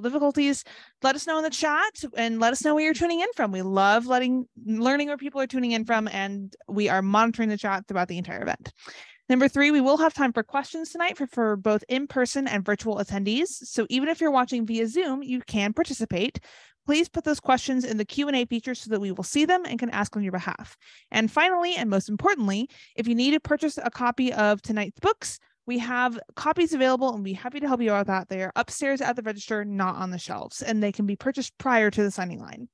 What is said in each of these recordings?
difficulties, let us know in the chat and let us know where you're tuning in from. We love learning where people are tuning in from, and we are monitoring the chat throughout the entire event. Number three, we will have time for questions tonight for both in-person and virtual attendees. So even if you're watching via Zoom, you can participate. Please put those questions in the Q&A feature so that we will see them and can ask on your behalf. And finally, and most importantly, if you need to purchase a copy of tonight's books, we have copies available and we'll be happy to help you out with that. They are upstairs at the register, not on the shelves, and they can be purchased prior to the signing line.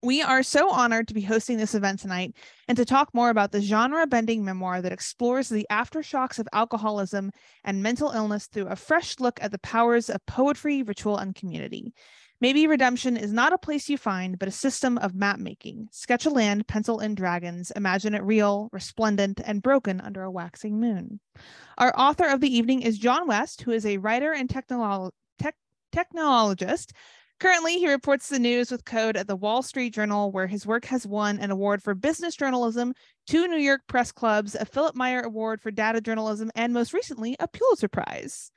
We are so honored to be hosting this event tonight and to talk more about the genre-bending memoir that explores the aftershocks of alcoholism and mental illness through a fresh look at the powers of poetry, ritual, and community. Maybe redemption is not a place you find, but a system of map-making. Sketch a land, pencil in dragons, imagine it real, resplendent, and broken under a waxing moon. Our author of the evening is John West, who is a writer and technologist. Currently, he reports the news with code at the Wall Street Journal, where his work has won an award for business journalism, 2 New York press clubs, a Philip Meyer Award for data journalism, and most recently, a Pulitzer Prize.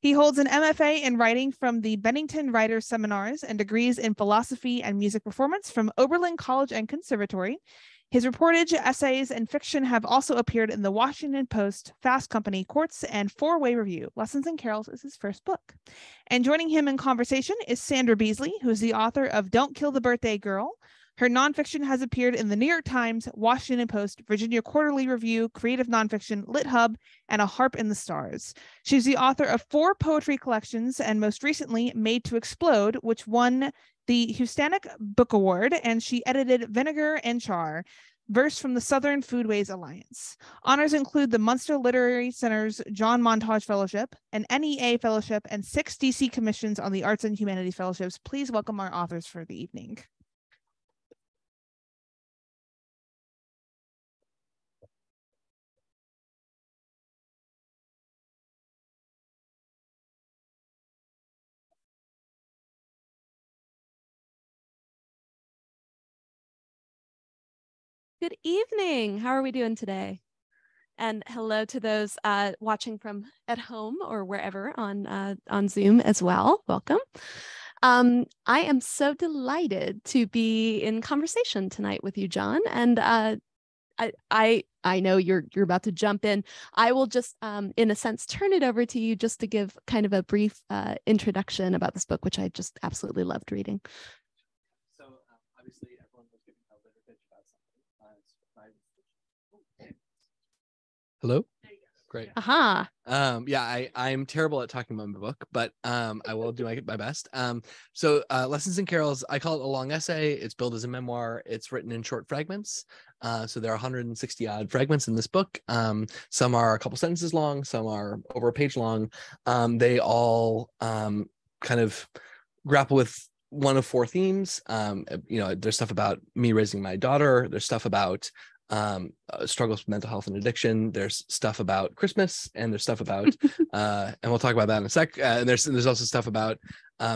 He holds an MFA in writing from the Bennington Writers' Seminars and degrees in philosophy and music performance from Oberlin College and Conservatory. His reportage, essays, and fiction have also appeared in the Washington Post, Fast Company, Quartz, and Four-Way Review. Lessons and Carols is his first book. And joining him in conversation is Sandra Beasley, who is the author of Don't Kill the Birthday Girl. Her nonfiction has appeared in the New York Times, Washington Post, Virginia Quarterly Review, Creative Nonfiction, Lit Hub, and A Harp in the Stars. She's the author of 4 poetry collections and most recently Made to Explode, which won the Houstonic Book Award, and she edited Vinegar and Char, verse from the Southern Foodways Alliance. Honors include the Munster Literary Center's John Montage Fellowship, an NEA Fellowship, and 6 DC commissions on the Arts and Humanities Fellowships. Please welcome our authors for the evening. Good evening. How are we doing today? And hello to those watching from at home or wherever on Zoom as well. Welcome. I am so delighted to be in conversation tonight with you, John. And I know you're about to jump in. I will just, in a sense, turn it over to you just to give kind of a brief introduction about this book, which I just absolutely loved reading. So obviously, hello? Great. Aha. Yeah, I'm terrible at talking about my book, but I will do my best. So Lessons and Carols, I call it a long essay. It's billed as a memoir. It's written in short fragments. So there are 160 odd fragments in this book. Some are a couple sentences long. Some are over a page long. They all kind of grapple with one of 4 themes. You know, there's stuff about me raising my daughter. There's stuff about struggles with mental health and addiction. There's stuff about Christmas, and there's stuff about, and we'll talk about that in a sec. And there's also stuff about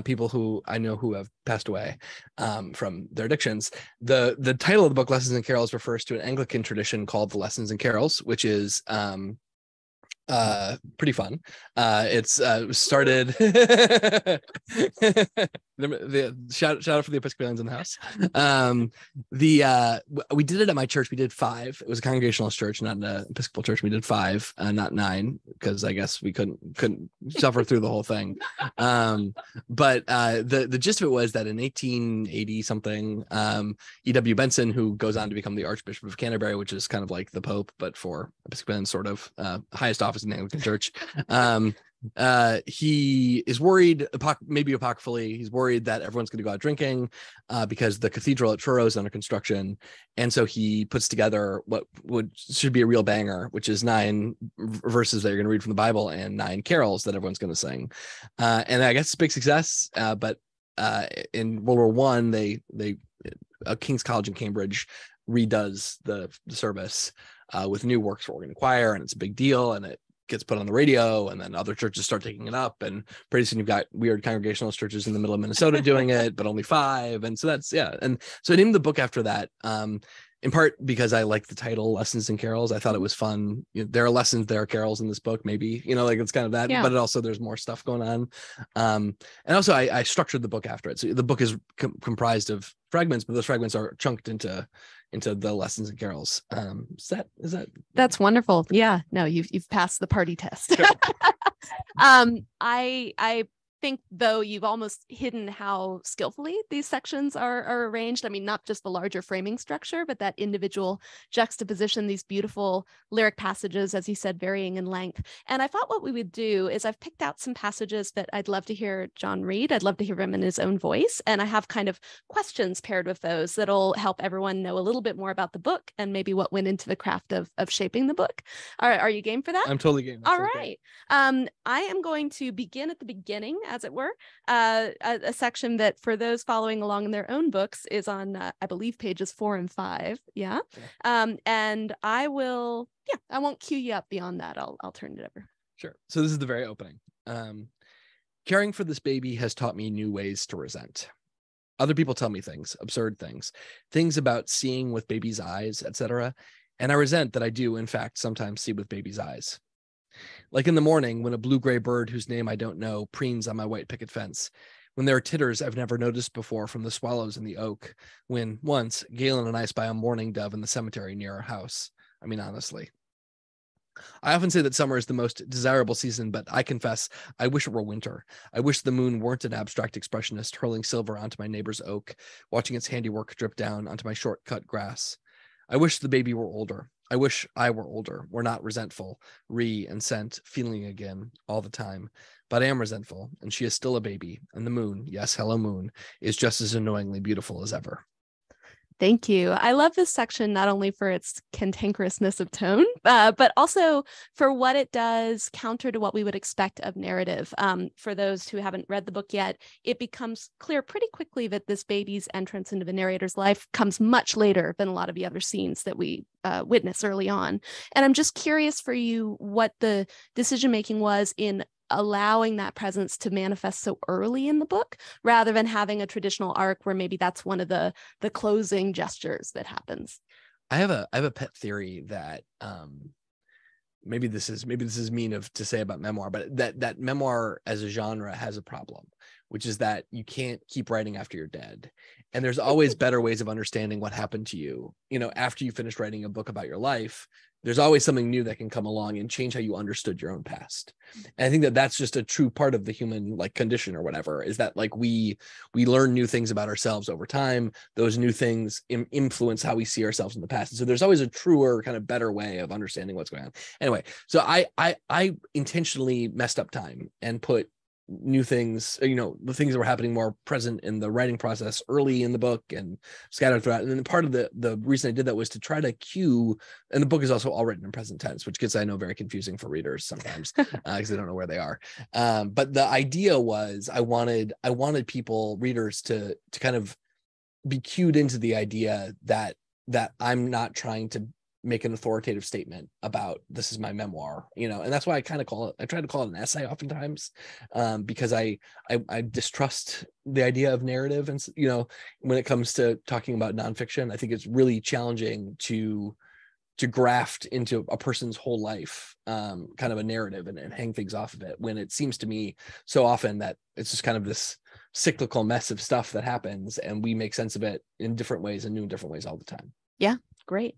people who I know who have passed away from their addictions. The title of the book, Lessons and Carols, refers to an Anglican tradition called the Lessons and Carols, which is pretty fun. It's started the shout out for the Episcopalians in the house. We did it at my church. We did 5. It was a Congregationalist church, not an Episcopal church. We did 5, not 9, because I guess we couldn't suffer through the whole thing. But the gist of it was that in 1880 something, E.W. Benson, who goes on to become the Archbishop of Canterbury, which is kind of like the Pope but for Episcopalians, sort of highest office in the Anglican Church. He is worried, maybe apocryphally, he's worried that everyone's going to go out drinking because the cathedral at Truro is under construction. And so he puts together what should be a real banger, which is 9 verses that you're going to read from the Bible and 9 carols that everyone's going to sing. And I guess it's a big success, but in World War I, King's College in Cambridge redoes the service with new works for organ and choir, and it's a big deal, and it gets put on the radio, and then other churches start taking it up, and pretty soon you've got weird Congregationalist churches in the middle of Minnesota doing it, but only 5. And so I named the book after that. in part because I like the title Lessons and Carols. I thought it was fun. You know, there are lessons, there are carols in this book, maybe, you know, like it's kind of that, yeah. But it also there's more stuff going on. And also I structured the book after it. So the book is comprised of fragments, but those fragments are chunked into the Lessons and Carols. Is that that's wonderful. Yeah, no, you've passed the party test. I think, though, you've almost hidden how skillfully these sections are arranged. I mean, not just the larger framing structure, but that individual juxtaposition, these beautiful lyric passages, as you said, varying in length. And I thought what we would do is I've picked out some passages that I'd love to hear John read. I'd love to hear him in his own voice. And I have kind of questions paired with those that'll help everyone know a little bit more about the book and maybe what went into the craft of shaping the book. Are you game for that? I'm totally game. All right. I am going to begin at the beginning, as it were, a section that for those following along in their own books is on, I believe, pages 4 and 5. Yeah. And I will, yeah, I won't cue you up beyond that. I'll turn it over. Sure. So this is the very opening. Caring for this baby has taught me new ways to resent. Other people tell me things, absurd things, things about seeing with baby's eyes, etc. And I resent that I do, in fact, sometimes see with baby's eyes. Like in the morning when a blue-gray bird whose name I don't know preens on my white picket fence, when there are titters I've never noticed before from the swallows in the oak, when once Galen and I spy a mourning dove in the cemetery near our house. I mean, honestly. I often say that summer is the most desirable season, but I confess, I wish it were winter. I wish the moon weren't an abstract expressionist hurling silver onto my neighbor's oak, watching its handiwork drip down onto my short-cut grass. I wish the baby were older. I wish I were older. We're not resentful, and sent, feeling again all the time. But I am resentful, and she is still a baby. And the moon, yes, hello moon, is just as annoyingly beautiful as ever. Thank you. I love this section, not only for its cantankerousness of tone, but also for what it does counter to what we would expect of narrative. For those who haven't read the book yet, it becomes clear pretty quickly that this baby's entrance into the narrator's life comes much later than a lot of the other scenes that we witness early on. And I'm just curious for you what the decision-making was in allowing that presence to manifest so early in the book, rather than having a traditional arc where maybe that's one of the closing gestures that happens. I have a pet theory that maybe this is mean to say about memoir, but that memoir as a genre has a problem, which is that you can't keep writing after you're dead. And there's always better ways of understanding what happened to you. You know, after you finish writing a book about your life, there's always something new that can come along and change how you understood your own past. And I think that that's just a true part of the human condition or whatever, is that we learn new things about ourselves over time. Those new things influence how we see ourselves in the past. And so there's always a truer, kind of better way of understanding what's going on. Anyway, so I intentionally messed up time and put new things, the things that were happening more present in the writing process early in the book and scattered throughout. And then part of the reason I did that was to try to cue, and the book is also all written in present tense, which gets, I know, very confusing for readers sometimes because they don't know where they are. But the idea was I wanted readers to kind of be cued into the idea that I'm not trying to make an authoritative statement about this is my memoir, and that's why I kind of try to call it an essay oftentimes, because I distrust the idea of narrative. And, when it comes to talking about nonfiction, I think it's really challenging to graft into a person's whole life, kind of a narrative and hang things off of it, when it seems to me so often that it's just kind of this cyclical mess of stuff that happens and we make sense of it in different ways and new different ways all the time. Yeah. Great.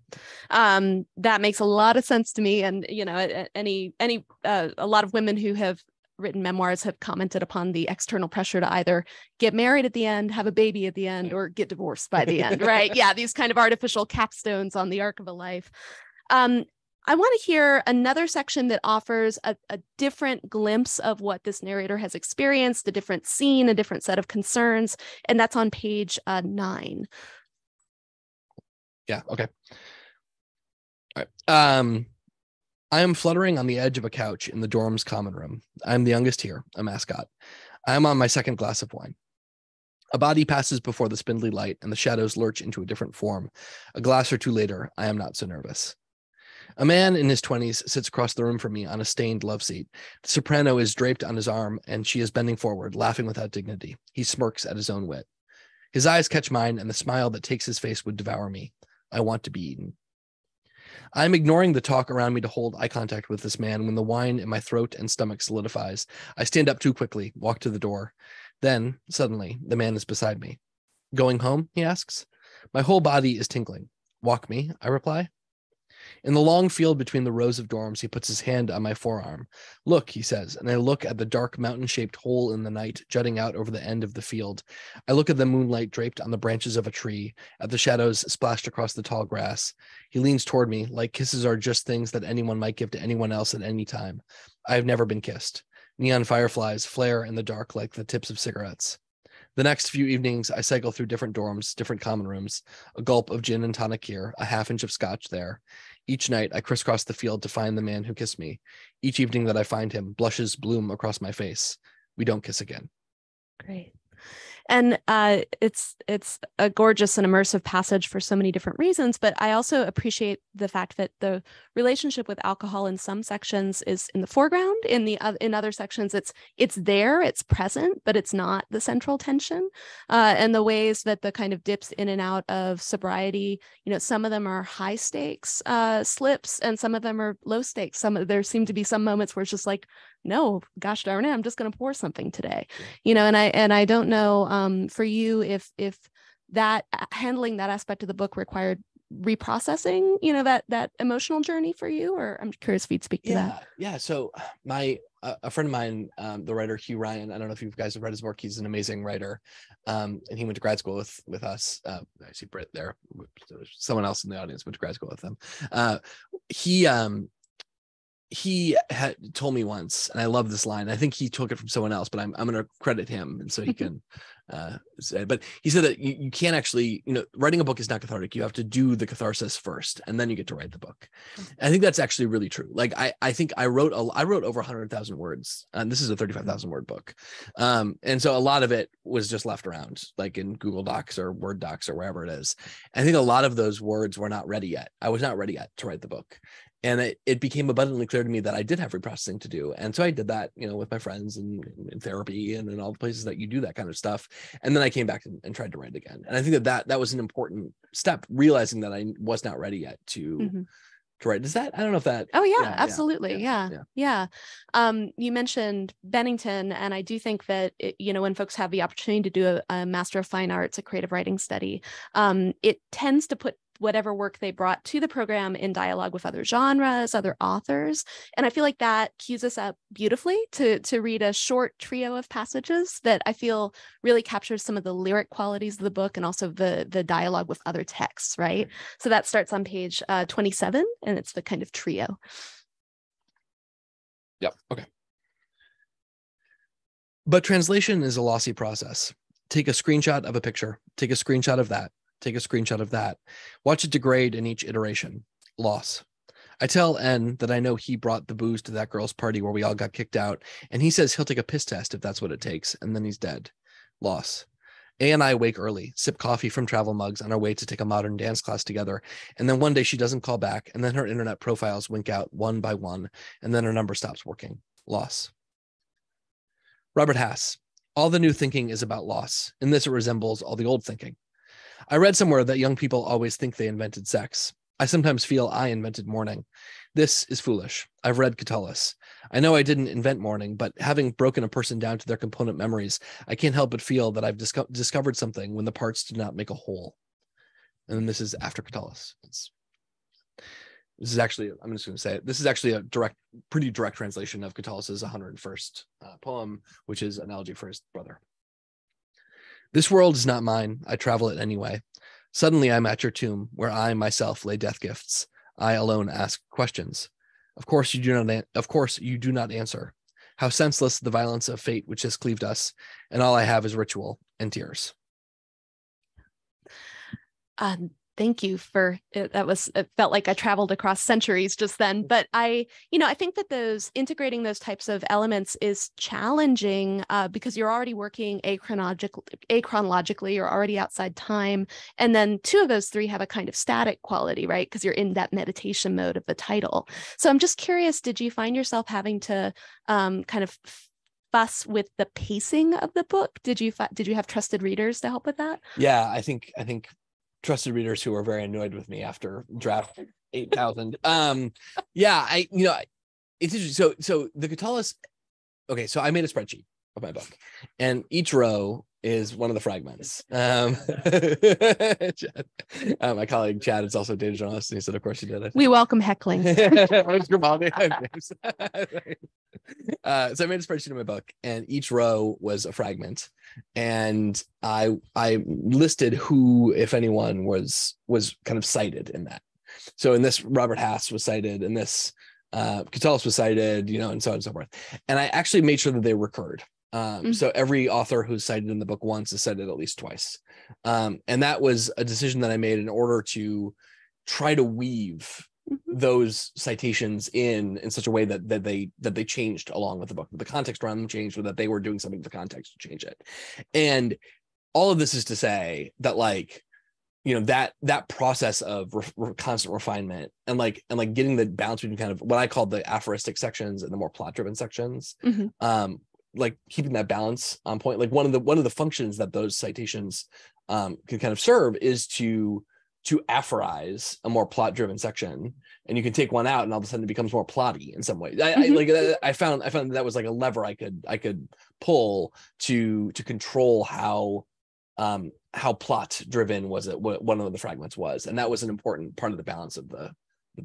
That makes a lot of sense to me. And, a lot of women who have written memoirs have commented upon the external pressure to either get married at the end, have a baby at the end, or get divorced by the end, right? Yeah, these kind of artificial capstones on the arc of a life. I want to hear another section that offers a different glimpse of what this narrator has experienced, a different scene, a different set of concerns, and that's on page 9. Yeah. Okay. All right. I am fluttering on the edge of a couch in the dorm's common room. I'm the youngest here, a mascot. I'm on my second glass of wine. A body passes before the spindly light and the shadows lurch into a different form. A glass or two later, I am not so nervous. A man in his 20s sits across the room from me on a stained love seat. The soprano is draped on his arm and she is bending forward, laughing without dignity. He smirks at his own wit. His eyes catch mine and the smile that takes his face would devour me. I want to be eaten. I'm ignoring the talk around me to hold eye contact with this man when the wine in my throat and stomach solidifies. I stand up too quickly, walk to the door. Then, suddenly, the man is beside me. Going home, he asks. My whole body is tingling. Walk me, I reply. In the long field between the rows of dorms, he puts his hand on my forearm. Look, he says, and I look at the dark mountain-shaped hole in the night jutting out over the end of the field. I look at the moonlight draped on the branches of a tree, at the shadows splashed across the tall grass. He leans toward me, like kisses are just things that anyone might give to anyone else at any time. I have never been kissed. Neon fireflies flare in the dark like the tips of cigarettes. The next few evenings, I cycle through different dorms, different common rooms, a gulp of gin and tonic here, a half inch of scotch there. Each night, I crisscross the field to find the man who kissed me. Each evening that I find him, blushes bloom across my face. We don't kiss again. Great. And it's a gorgeous and immersive passage for so many different reasons, but I also appreciate the fact that the relationship with alcohol in some sections is in the foreground, in other sections it's there, it's present, but it's not the central tension. And the ways that the kind of dips in and out of sobriety, you know, some of them are high stakes slips, and some of them are low stakes. There seem to be some moments where it's just like, no, gosh darn it, I'm just going to pour something today, you know. And I don't know for you if that handling that aspect of the book required reprocessing, you know, that emotional journey for you, or I'm curious if you'd speak to that. Yeah. So my a friend of mine, the writer Hugh Ryan, I don't know if you guys have read his work. He's an amazing writer, and he went to grad school with us. I see Britt there. Someone else in the audience went to grad school with them. He had told me once, and I love this line. I think he took it from someone else, but I'm going to credit him, and so he can say it. But he said that you can't actually, you know, writing a book is not cathartic. You have to do the catharsis first, and then you get to write the book. And I think that's actually really true. Like I think I wrote over 100,000 words, and this is a 35,000 word book, and so a lot of it was just left around, like in Google Docs or Word Docs or wherever it is. And I think a lot of those words were not ready yet. I was not ready yet to write the book. And it became abundantly clear to me that I did have reprocessing to do. And so I did that, you know, with my friends and in therapy and in all the places that you do that kind of stuff. And then I came back and tried to write again. And I think that was an important step, realizing that I was not ready yet to to write. Does that, I don't know if that. Oh yeah, absolutely. Yeah. You mentioned Bennington, and I do think that, you know, when folks have the opportunity to do a Master of Fine Arts, a creative writing study, it tends to put whatever work they brought to the program in dialogue with other genres, other authors. And I feel like that cues us up beautifully to read a short trio of passages that I feel really captures some of the lyric qualities of the book and also the dialogue with other texts, right? So that starts on page 27, and it's the kind of trio. Yep, okay. But translation is a lossy process. Take a screenshot of a picture, take a screenshot of that, take a screenshot of that. Watch it degrade in each iteration. Loss. I tell N that I know he brought the booze to that girl's party where we all got kicked out, and he says he'll take a piss test if that's what it takes, and then he's dead. Loss. A and I wake early, sip coffee from travel mugs on our way to take a modern dance class together, and then one day she doesn't call back, and then her internet profiles wink out one by one, and then her number stops working. Loss. Robert Haas. All the new thinking is about loss. In this, it resembles all the old thinking. I read somewhere that young people always think they invented sex. I sometimes feel I invented mourning. This is foolish. I've read Catullus. I know I didn't invent mourning, but having broken a person down to their component memories, I can't help but feel that I've discovered something when the parts did not make a whole. And then this is after Catullus. This is actually, I'm just going to say it. This is actually a pretty direct translation of Catullus's 101st poem, which is an elegy for his brother. This world is not mine. I travel it anyway. Suddenly I'm at your tomb where I myself lay death gifts. I alone ask questions. Of course you do not answer. How senseless the violence of fate which has cleaved us, and all I have is ritual and tears. Thank you for it. It felt like I traveled across centuries just then, but I think that those integrating those types of elements is challenging because you're already working achronologically, you're already outside time. And then two of those three have a kind of static quality, right? Because you're in that meditation mode of the title. So I'm just curious, did you find yourself having to kind of fuss with the pacing of the book? Did you have trusted readers to help with that? Yeah, I think trusted readers who were very annoyed with me after draft 8,000. Yeah, it's interesting. So the Catullus, okay, so I made a spreadsheet of my book, and each row is one of the fragments. My colleague Chad is also a data journalist, and he said, "Of course you did it." We welcome heckling. So I made a spreadsheet of my book, and each row was a fragment, and I listed who, if anyone, was kind of cited in that. So in this, Robert Haas was cited, in this, Catullus was cited, and so on and so forth. And I actually made sure that they recurred. So every author who's cited in the book once is cited at least twice. And that was a decision that I made in order to try to weave those citations in such a way that they changed along with the book, that the context around them changed, or that they were doing something to the context to change it. And all of this is to say that, like, that process of constant refinement and getting the balance between kind of what I call the aphoristic sections and the more plot driven sections, keeping that balance on point. Like one of the functions that those citations can kind of serve is to aphorize a more plot driven section, and you can take one out and all of a sudden it becomes more plotty in some way. I found that was like a lever I could pull to control how plot driven was it what one of the fragments was, and that was an important part of the balance of the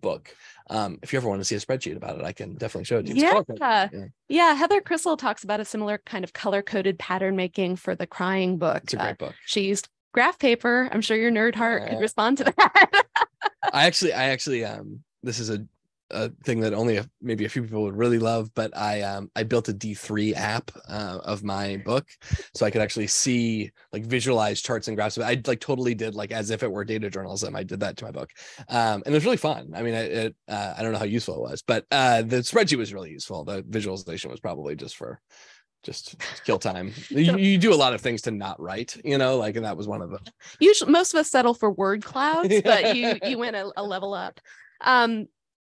book. If you ever want to see a spreadsheet about it, I can definitely show it to you. Yeah. Heather Crystal talks about a similar kind of color-coded pattern making for the Crying book. It's a great book. She used graph paper. I'm sure your nerd heart could respond to that. I actually, this is a thing that only maybe a few people would really love, but I built a D3 app of my book, so I could actually see, like, visualize charts and graphs. I totally did, like, as if it were data journalism. I did that to my book, and it was really fun. I mean, I don't know how useful it was, but the spreadsheet was really useful. The visualization was probably just to kill time. You do a lot of things to not write, and that was one of them. Usually, most of us settle for word clouds, but you went a level up.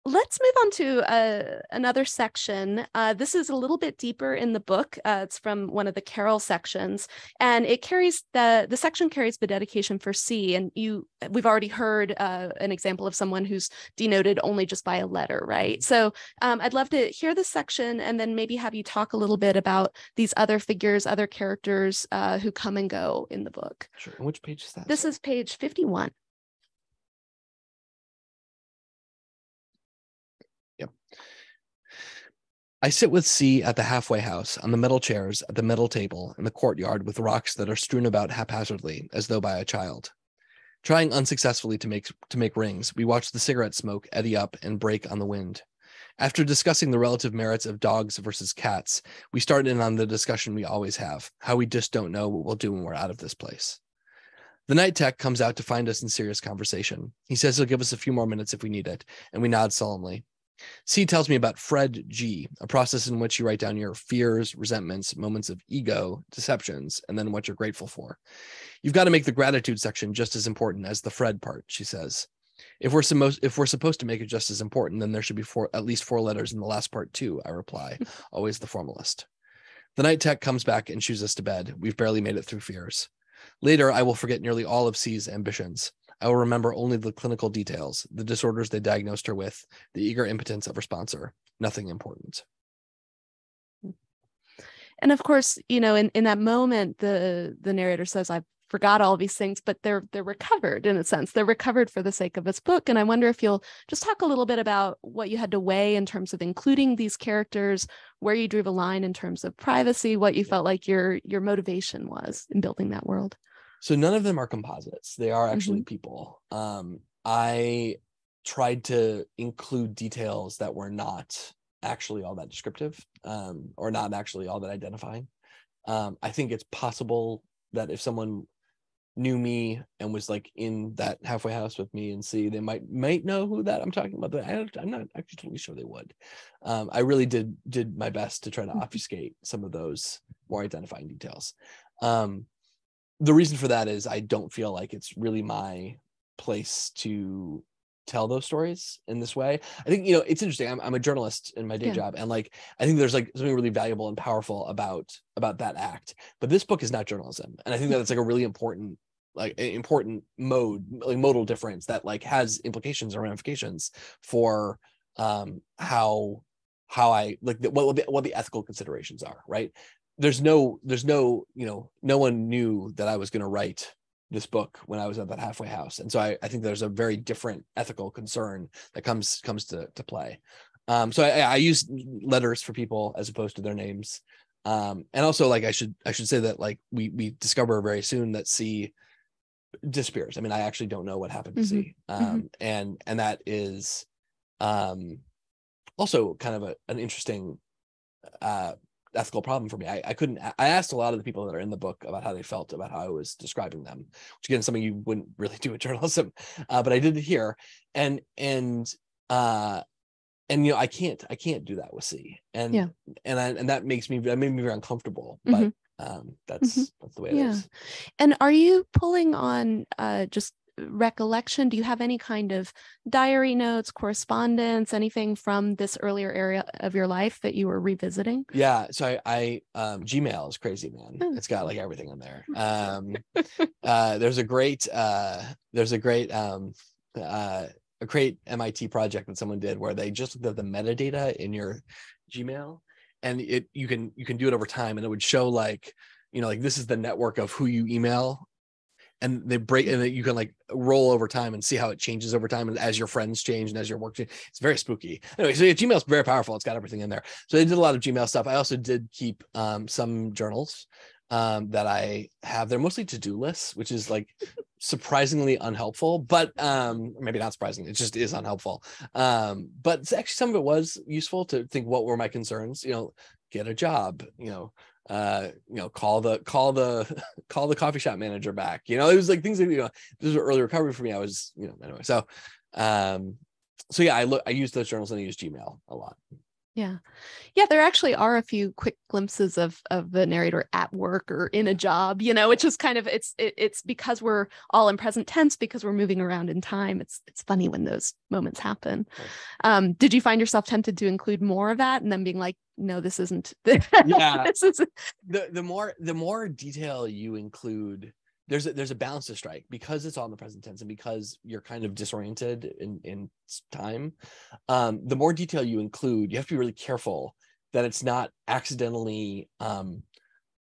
Let's move on to another section. This is a little bit deeper in the book. It's from one of the Carol sections, and it carries the section carries the dedication for C. And we've already heard an example of someone who's denoted only just by a letter, right? So I'd love to hear this section, and then maybe have you talk a little bit about these other figures, other characters who come and go in the book. Sure. And which page is that? This is page 51. I sit with C at the halfway house, on the metal chairs, at the metal table, in the courtyard, with rocks that are strewn about haphazardly, as though by a child. Trying unsuccessfully to make rings, we watch the cigarette smoke eddy up and break on the wind. After discussing the relative merits of dogs versus cats, we start in on the discussion we always have, how we just don't know what we'll do when we're out of this place. The night tech comes out to find us in serious conversation. He says he'll give us a few more minutes if we need it, and we nod solemnly. C tells me about Fred G, a process in which you write down your fears, resentments, moments of ego, deceptions, and then what you're grateful for. You've got to make the gratitude section just as important as the Fred part, she says. If we're supposed to make it just as important, then there should be at least four letters in the last part too, I reply, always the formalist. The night tech comes back and shoes us to bed. We've barely made it through fears. Later, I will forget nearly all of C's ambitions. I will remember only the clinical details, the disorders they diagnosed her with, the eager impotence of her sponsor. Nothing important. And of course, in that moment, the narrator says, "I forgot all these things," but they're recovered in a sense. They're recovered for the sake of this book. And I wonder if you'll just talk a little bit about what you had to weigh in terms of including these characters, where you drew the line in terms of privacy, what you felt like your motivation was in building that world. So none of them are composites. They are actually people. I tried to include details that were not actually all that descriptive, or not actually all that identifying. I think it's possible that if someone knew me and was like in that halfway house with me and see, they might know who that I'm talking about, but I'm not actually totally sure they would. I really did my best to try to obfuscate some of those more identifying details. The reason for that is I don't feel like it's really my place to tell those stories in this way. I think, it's interesting. I'm a journalist in my day job. And I think there's something really valuable and powerful about that act, but this book is not journalism. And I think that's a really important like important mode, like modal difference that like has implications or ramifications for how I like what the ethical considerations are, right? There's no, you know, no one knew that I was going to write this book when I was at that halfway house. And so I think there's a very different ethical concern that comes to play. So I use letters for people as opposed to their names. And also like, I should say that like, we discover very soon that C disappears. I mean, I actually don't know what happened to C. And that is also kind of an interesting ethical problem for me. I asked a lot of the people that are in the book about how they felt about how I was describing them, which again, something you wouldn't really do in journalism, but I did it here. And you know, I can't do that with C, and yeah. and that made me very uncomfortable. But that's the way it is. And are you pulling on just recollection? Do you have any kind of diary notes, correspondence, anything from this earlier area of your life that you were revisiting? Yeah. So I Gmail is crazy, man. Oh. It's got like everything in there. There's a great MIT project that someone did where they just looked at the metadata in your Gmail, and you can do it over time, and it would show like, you know, like this is the network of who you email, and they break, and you can like roll over time and see how it changes over time, and as your friends change and as your work change. It's very spooky. Anyway, so Gmail's very powerful. It's got everything in there. So they did a lot of Gmail stuff. I also did keep some journals that I have. They're mostly to-do lists, which is like surprisingly unhelpful, but maybe not surprising, it just is unhelpful. But actually some of it was useful to think, what were my concerns? You know, get a job, you know, call the coffee shop manager back. You know, it was like things that, you know, this was early recovery for me. I was, you know, anyway. So so yeah, I use those journals, and I use Gmail a lot. Yeah. Yeah. There actually are a few quick glimpses of the narrator at work or in a job, you know, which is kind of, it's because we're all in present tense, because we're moving around in time. It's funny when those moments happen. Right. Did you find yourself tempted to include more of that and then being like, no, this isn't. Yeah. This isn't. The more detail you include, there's a balance to strike, because it's all in the present tense and because you're kind of disoriented in time. The more detail you include, you have to be really careful that it's not accidentally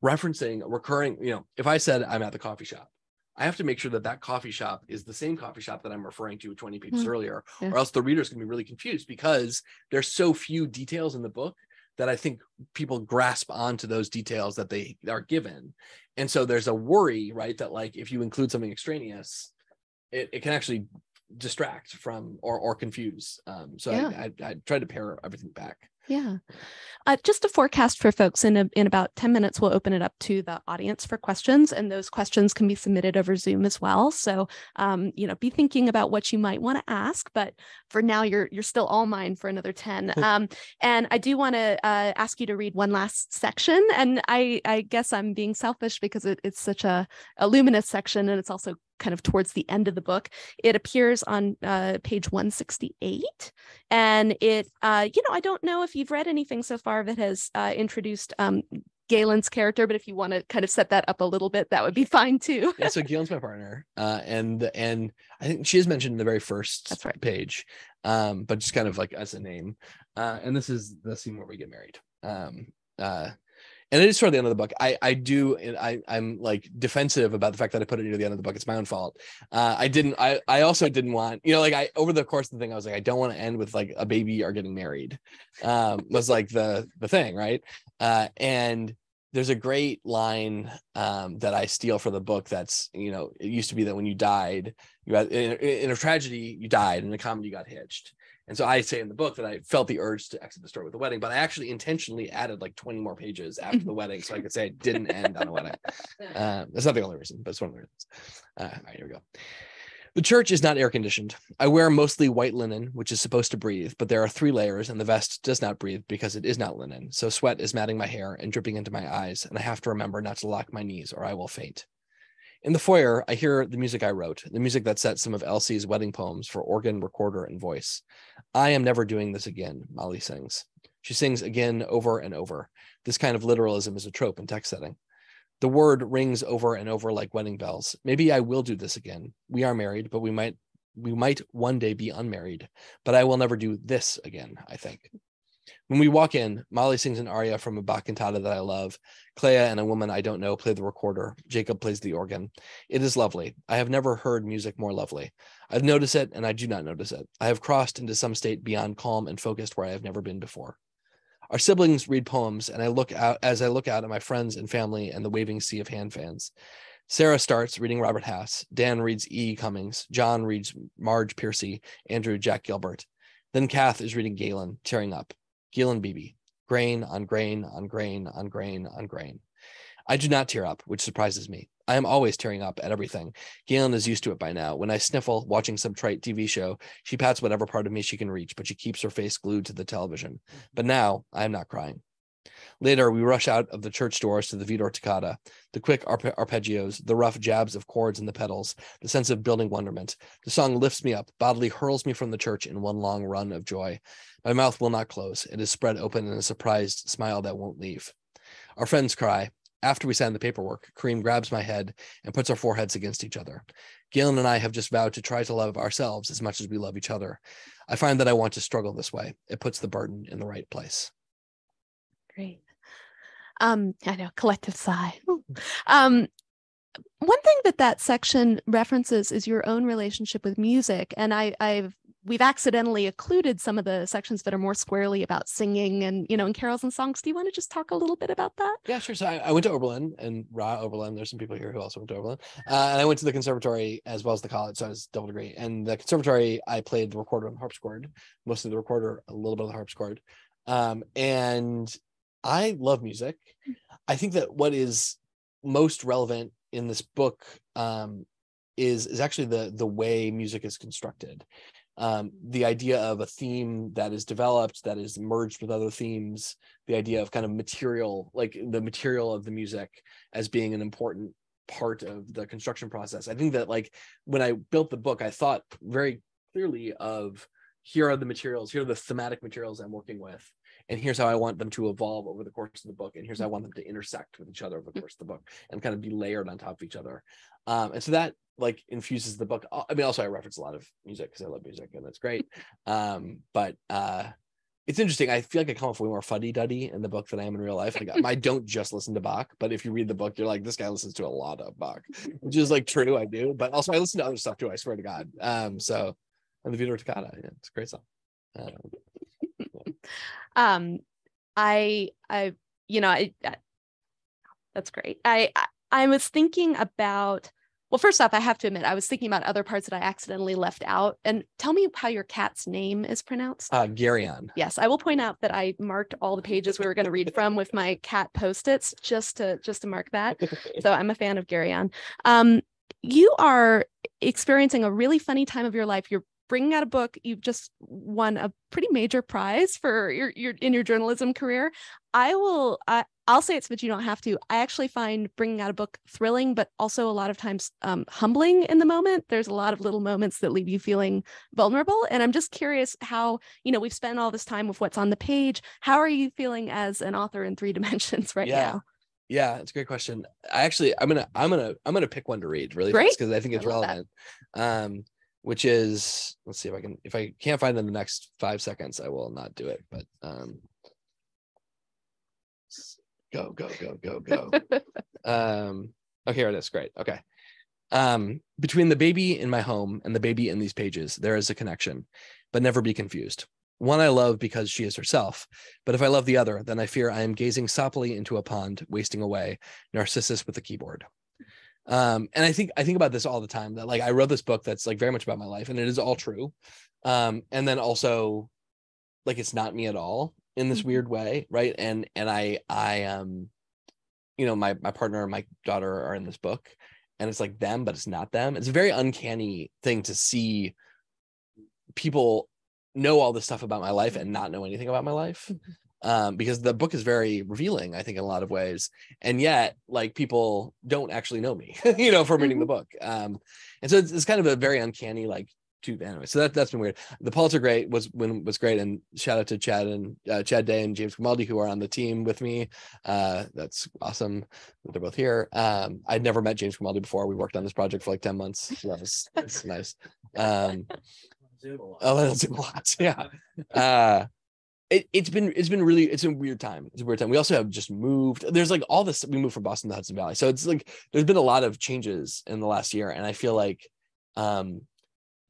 referencing a recurring, you know, if I said I'm at the coffee shop, I have to make sure that that coffee shop is the same coffee shop that I'm referring to 20 pages earlier, or else the reader's going to be really confused, because there's so few details in the book that I think people grasp onto those details that they are given. And so there's a worry, right, that like if you include something extraneous, it can actually distract from or confuse. I tried to pare everything back. Yeah. Just a forecast for folks, in about 10 minutes, we'll open it up to the audience for questions, and those questions can be submitted over Zoom as well. So, you know, be thinking about what you might want to ask, but for now you're still all mine for another 10. And I do want to ask you to read one last section, and I guess I'm being selfish because it's such a luminous section, and it's also kind of towards the end of the book. It appears on page 168. And it, you know, I don't know if you've read anything so far that has introduced Galen's character, but if you want to kind of set that up a little bit, that would be fine too. Yeah, so Galen's my partner. And I think she is mentioned in the very first page, but just kind of like as a name. And this is the scene where we get married. And it is sort of the end of the book. I'm like defensive about the fact that I put it near the end of the book. It's my own fault. I also didn't want, you know, like over the course of the thing, I was like, I don't want to end with like a baby or getting married, was like the thing. Right. And there's a great line that I steal for the book. That's, you know, it used to be that when you died, you had, in a tragedy, you died, and in a comedy, you got hitched. And so I say in the book that I felt the urge to exit the story with the wedding, but I actually intentionally added like 20 more pages after the wedding, so I could say it didn't end on a wedding. That's not the only reason, but it's one of the reasons. All right, here we go. The church is not air conditioned. I wear mostly white linen, which is supposed to breathe, but there are three layers, and the vest does not breathe because it is not linen. So sweat is matting my hair and dripping into my eyes, and I have to remember not to lock my knees or I will faint. In the foyer, I hear the music I wrote, the music that set some of Elsie's wedding poems for organ, recorder, and voice. I am never doing this again, Molly sings. She sings again over and over. This kind of literalism is a trope in text setting. The word rings over and over like wedding bells. Maybe I will do this again. We are married, but we might one day be unmarried, but I will never do this again, I think. When we walk in, Molly sings an aria from a Bach cantata that I love. Clea and a woman I don't know play the recorder. Jacob plays the organ. It is lovely. I have never heard music more lovely. I've noticed it, and I do not notice it. I have crossed into some state beyond calm and focused where I have never been before. Our siblings read poems, and I look out at my friends and family and the waving sea of hand fans. Sarah starts reading Robert Haas. Dan reads E. Cummings. John reads Marge Piercy. Andrew Jack Gilbert. Then Kath is reading Galen, tearing up. Galen Beebe. Grain on grain on grain on grain on grain. I do not tear up, which surprises me. I am always tearing up at everything. Galen is used to it by now. When I sniffle, watching some trite TV show, she pats whatever part of me she can reach, but she keeps her face glued to the television. But now I am not crying. Later, we rush out of the church doors to the Vidor Toccata, the quick arpeggios, the rough jabs of chords and the pedals, the sense of building wonderment. The song lifts me up, bodily hurls me from the church in one long run of joy. My mouth will not close. It is spread open in a surprised smile that won't leave. Our friends cry. After we sign the paperwork, Kareem grabs my head and puts our foreheads against each other. Galen and I have just vowed to try to love ourselves as much as we love each other. I find that I want to struggle this way. It puts the burden in the right place. Great. I know, collective sigh. One thing that section references is your own relationship with music. And we've accidentally occluded some of the sections that are more squarely about singing and, you know, and carols and songs. Do you want to just talk a little bit about that? Yeah, sure. So I went to Oberlin and Ra Oberlin. There's some people here who also went to Oberlin. And I went to the conservatory as well as the college. So I was double degree. And the conservatory, I played the recorder and harpsichord, mostly the recorder, a little bit of the harpsichord. And I love music. I think that what is most relevant in this book is actually the way music is constructed. The idea of a theme that is developed, that is merged with other themes, the idea of kind of material, like the material of the music as being an important part of the construction process. I think that, like, when I built the book, I thought very clearly of, here are the materials, here are the thematic materials I'm working with, and here's how I want them to evolve over the course of the book, and here's how I want them to intersect with each other over the course of the book and kind of be layered on top of each other. And so that, like, infuses the book. I mean, also I reference a lot of music because I love music and that's great. But it's interesting. I feel like I come off way more fuddy-duddy in the book than I am in real life. Like, I don't just listen to Bach, but if you read the book, you're like, this guy listens to a lot of Bach, which is, like, true. I do, but also I listen to other stuff too, I swear to God. So, and the Vidor Toccata, yeah, it's a great song. That's great. I was thinking about, well, first off, I have to admit, I was thinking about other parts that I accidentally left out. And tell me how your cat's name is pronounced. Geryon. Yes, I will point out that I marked all the pages we were going to read from with my cat post-its just to mark that. So I'm a fan of Geryon. You are experiencing a really funny time of your life. You're bringing out a book. You've just won a pretty major prize for your journalism career. I'll say it's, but you don't have to. I actually find bringing out a book thrilling, but also a lot of times humbling in the moment. There's a lot of little moments that leave you feeling vulnerable. And I'm just curious how, you know, we've spent all this time with what's on the page. How are you feeling as an author in three dimensions now? Yeah, it's a great question. I actually, I'm gonna pick one to read really fast because I think it's relevant. Which is, let's see if I can't find it in the next 5 seconds, I will not do it. But go. Okay, here it is. Great. Okay. Between the baby in my home and the baby in these pages, there is a connection, but never be confused. One I love because she is herself, but if I love the other, then I fear I am gazing soppily into a pond, wasting away, Narcissus with the keyboard. And I think about this all the time, that, like, I wrote this book that's, like, very much about my life, and it is all true. And then also, like, it's not me at all in this weird way, right? And I you know, my partner and my daughter are in this book, and it's like them, but it's not them. It's a very uncanny thing to see people know all this stuff about my life and not know anything about my life, because the book is very revealing, I think, in a lot of ways. And yet, like, people don't actually know me, you know, from reading the book. And so it's kind of a very uncanny, like, two. Anyway, so that's been weird. The Pulitzer great was great, and shout out to Chad and Chad Day and James Camaldi, who are on the team with me. That's awesome that they're both here. I'd never met James Camaldi before. We worked on this project for like 10 months. So that was it's nice. Zoom a lot. Yeah. It's been a weird time. It's a weird time. We also have just moved. There's like all this. We moved from Boston to Hudson Valley, so it's like there's been a lot of changes in the last year, and I feel like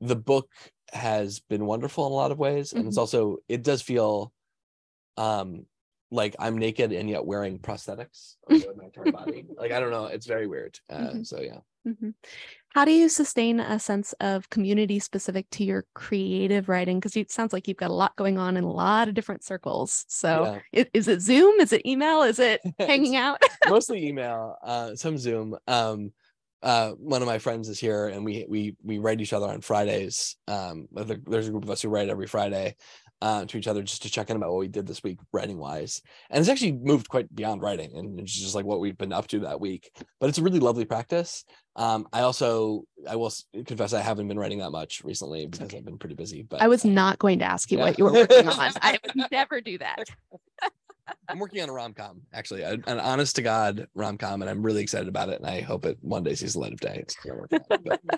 the book has been wonderful in a lot of ways, and it's also it does feel like I'm naked and yet wearing prosthetics on my entire body. Like I don't know, it's very weird. So yeah. Mm-hmm. How do you sustain a sense of community specific to your creative writing? Because it sounds like you've got a lot going on in a lot of different circles. So yeah. Is it Zoom? Is it email? Is it hanging out? Mostly email, some Zoom. One of my friends is here, and we write each other on Fridays. There's a group of us who write every Friday to each other just to check in about what we did this week writing wise. And it's actually moved quite beyond writing, and it's just like what we've been up to that week. But it's a really lovely practice. I will confess I haven't been writing that much recently because I've been pretty busy. But I was not going to ask you what you were working on. I would never do that. I'm working on a rom-com, actually, an honest to God rom-com, and I'm really excited about it, and I hope it one day sees the light of day. It's gonna work out, but...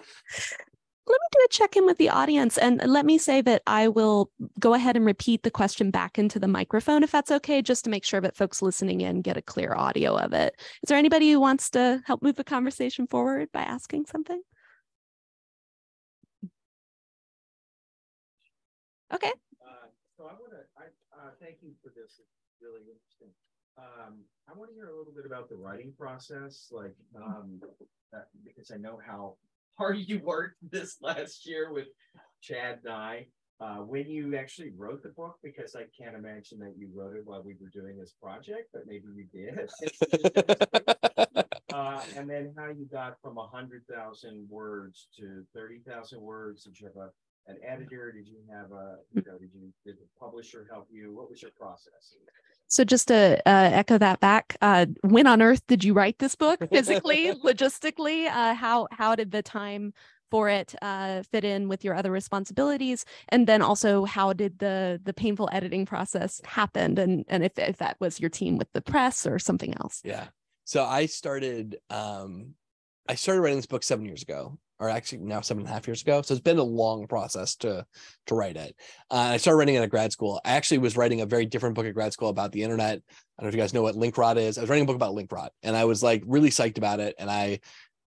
Let me do a check-in with the audience, and let me say that I will go ahead and repeat the question back into the microphone, if that's okay, just to make sure that folks listening in get a clear audio of it. Is there anybody who wants to help move the conversation forward by asking something? Okay. So I want to thank you for this. It's really interesting. I want to hear a little bit about the writing process, like because I know how hard you worked this last year with Chad and I when you actually wrote the book, because I can't imagine that you wrote it while we were doing this project, but maybe you did. And then how you got from 100,000 words to 30,000 words. Did you have an editor? Did you have did the publisher help you? What was your process? So just to echo that back, when on earth did you write this book physically, logistically? How did the time for it fit in with your other responsibilities? And then also, how did the painful editing process happen? And if that was your team with the press or something else? Yeah. So I started writing this book 7 years ago, or actually now 7.5 years ago. So it's been a long process to write it. I started writing it at grad school. I actually was writing a very different book at grad school about the internet. I don't know if you guys know what link rot is. I was writing a book about link rot, and I was like really psyched about it. And I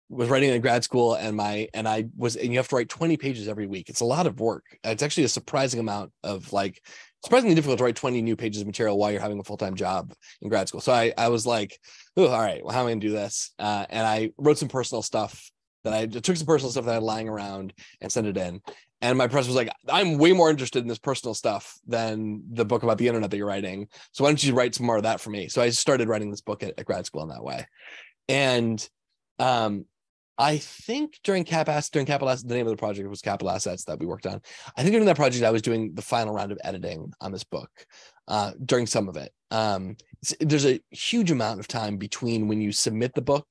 was writing in grad school, and you have to write 20 pages every week. It's a lot of work. It's actually a surprising amount of surprisingly difficult to write 20 new pages of material while you're having a full-time job in grad school. So I was like, oh, all right, well, how am I gonna do this? And I wrote some personal stuff that I took some personal stuff that I had lying around and sent it in. And my press was like, I'm way more interested in this personal stuff than the book about the internet that you're writing. So why don't you write some more of that for me? So I started writing this book at grad school in that way. And I think during Capital Assets, the name of the project was Capital Assets that we worked on. I think during that project, I was doing the final round of editing on this book during some of it. There's a huge amount of time between when you submit the book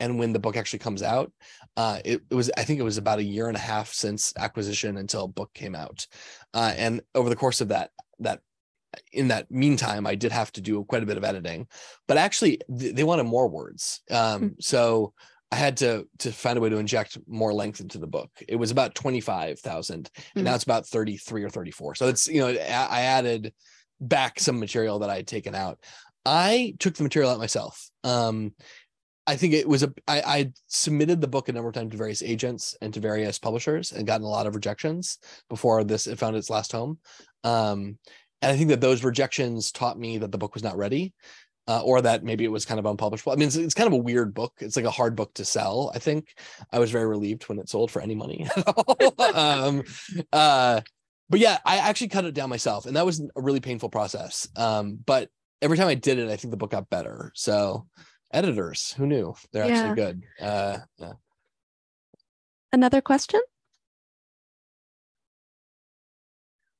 and when the book actually comes out. It was about 1.5 years since acquisition until book came out. And over the course of that, in that meantime, I did have to do quite a bit of editing, but actually they wanted more words. So I had to find a way to inject more length into the book. It was about 25,000, and now it's about 33 or 34. So it's, I added back some material that I had taken out. I took the material out myself. I think it was I submitted the book a number of times to various agents and to various publishers and gotten a lot of rejections before it found its last home. And I think that those rejections taught me that the book was not ready, or that maybe it was kind of unpublishable. I mean, it's kind of a weird book. It's like a hard book to sell. I think I was very relieved when it sold for any money at all. But yeah, I actually cut it down myself, and that was a really painful process. But every time I did it, I think the book got better. So editors, who knew? They're actually good. Yeah. Another question?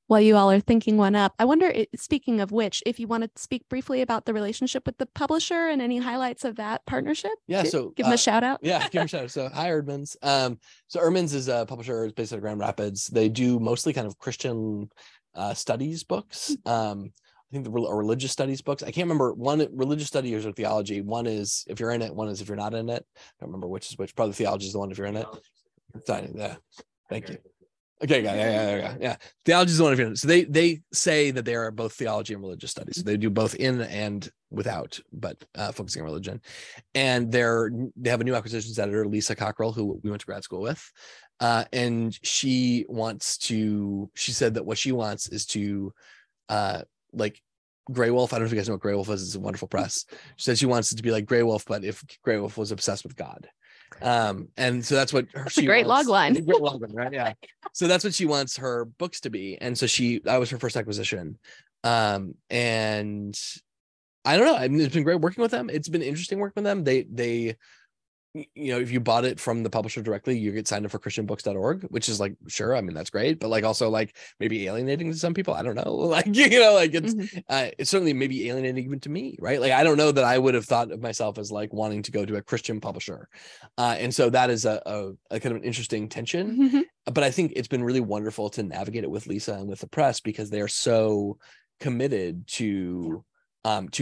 while you all are thinking one up, I wonder, speaking of which, if you want to speak briefly about the relationship with the publisher and any highlights of that partnership. Yeah, so give them a shout out. Yeah, give them a shout out. So hi, Erdmans. So Erdmans is a publisher based out of Grand Rapids. They do mostly kind of Christian studies books. I think the religious studies books. I can't remember, one religious studies or theology. One is if you're in it, one is if you're not in it. I don't remember which is which. Probably theology is the one if you're in it. Yeah. Thank you. Okay, got it. Yeah. Theology is the one if you're in it. So they say that they are both theology and religious studies. So they do both in and without, but focusing on religion. And they have a new acquisitions editor, Lisa Cockrell, who we went to grad school with. And she said that what she wants is to like Grey Wolf. I don't know if you guys know what Grey Wolf is. It's a wonderful press. She said she wants it to be like Grey Wolf, but if Grey Wolf was obsessed with God. And so that's what she great log line. Great log line, right? Yeah. So that's what she wants her books to be. And so that was her first acquisition. And I don't know. I mean, it's been great working with them. It's been interesting working with them. They you know, if you bought it from the publisher directly, you get signed up for christianbooks.org, which is like, sure, I mean, that's great, but like also like maybe alienating to some people. I don't know. Like, you know, like it's certainly maybe alienating even to me, right? Like, I don't know that I would have thought of myself as like wanting to go to a Christian publisher. And so that is a kind of an interesting tension, but I think it's been really wonderful to navigate it with Lisa and with the press because they are so committed to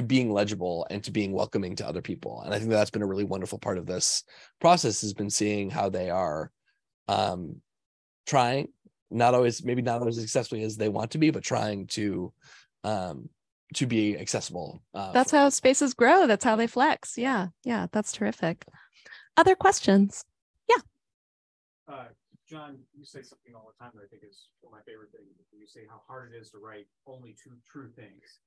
being legible and to being welcoming to other people. And I think that's been a really wonderful part of this process, has been seeing how they are trying, maybe not always as successfully as they want to be, but trying to be accessible. That's how spaces grow. That's how they flex. Yeah. Yeah. That's terrific. Other questions? Yeah. John, you say something all the time that I think is one of my favorite things. You say how hard it is to write only two true things.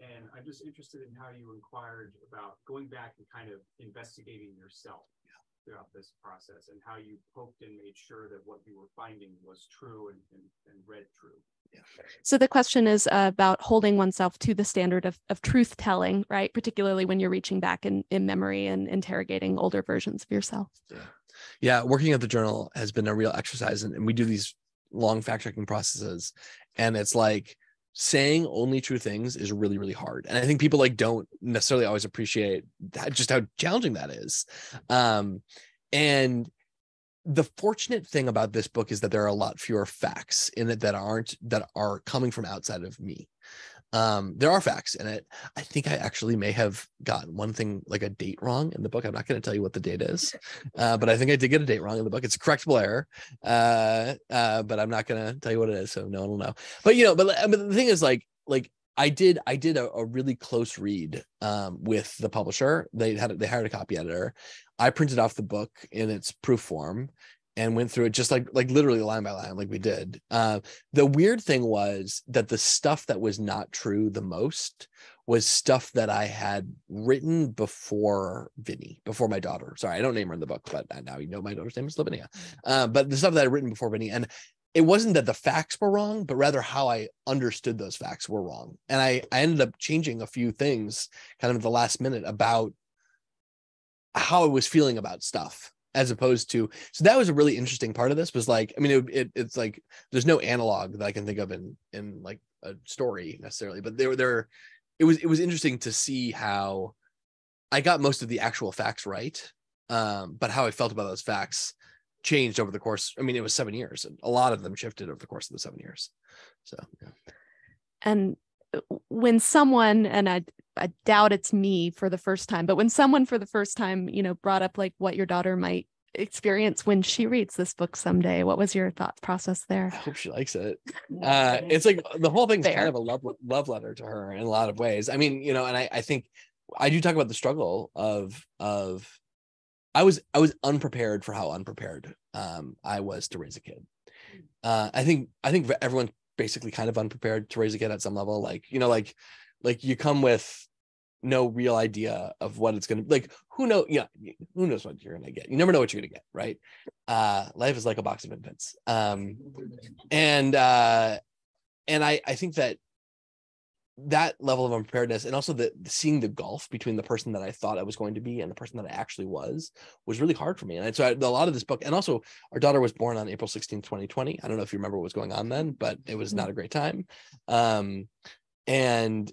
And I'm just interested in how you inquired about going back and kind of investigating yourself throughout this process and how you poked and made sure that what you were finding was true and read true. Yeah. So the question is about holding oneself to the standard of truth telling, right? Particularly when you're reaching back in memory and interrogating older versions of yourself. Yeah. Working at the journal has been a real exercise. And we do these long fact-checking processes. And it's like, saying only true things is really, really hard. And I think people like don't necessarily always appreciate that, just how challenging that is. And the fortunate thing about this book is that there are a lot fewer facts in it that are coming from outside of me. There are facts in it. I think I actually may have gotten one thing, like a date wrong in the book. I'm not going to tell you what the date is, but I think I did get a date wrong in the book. It's a correctable error, but I'm not going to tell you what it is, so no one will know. But you know, but the thing is, like I did a really close read with the publisher. They hired a copy editor. I printed off the book in its proof form and went through it just like literally line by line, like we did. The weird thing was that the stuff that was not true the most was stuff that I had written before Vinny, before my daughter. Sorry, I don't name her in the book, but now you know my daughter's name is Lavinia. But the stuff that I'd written before Vinny, and it wasn't that the facts were wrong, but rather how I understood those facts were wrong. And I ended up changing a few things kind of at the last minute about how I was feeling about stuff. As opposed to, so that was a really interesting part of this was like, I mean, it's like, there's no analog that I can think of in like a story necessarily, but it was interesting to see how I got most of the actual facts right. But how I felt about those facts changed over the course. I mean, it was 7 years and a lot of them shifted over the course of the 7 years. So, yeah. And when someone, and I doubt it's me for the first time, but when someone for the first time, you know, brought up like what your daughter might experience when she reads this book someday, what was your thought process there? I hope she likes it. It's like the whole thing's kind of a love letter to her in a lot of ways. I mean, you know, and I think I do talk about the struggle of I was unprepared for how unprepared I was to raise a kid. I think everyone's basically kind of unprepared to raise a kid at some level, like, you know, like you come with no real idea of what it's going to, like, who knows what you're going to get. You never know what you're going to get, right? Life is like a box of infants. And I think that that level of unpreparedness, and also the seeing the gulf between the person that I thought I was going to be and the person that I actually was really hard for me. And so a lot of this book, and also our daughter was born on April 16, 2020. I don't know if you remember what was going on then, but it was not a great time. And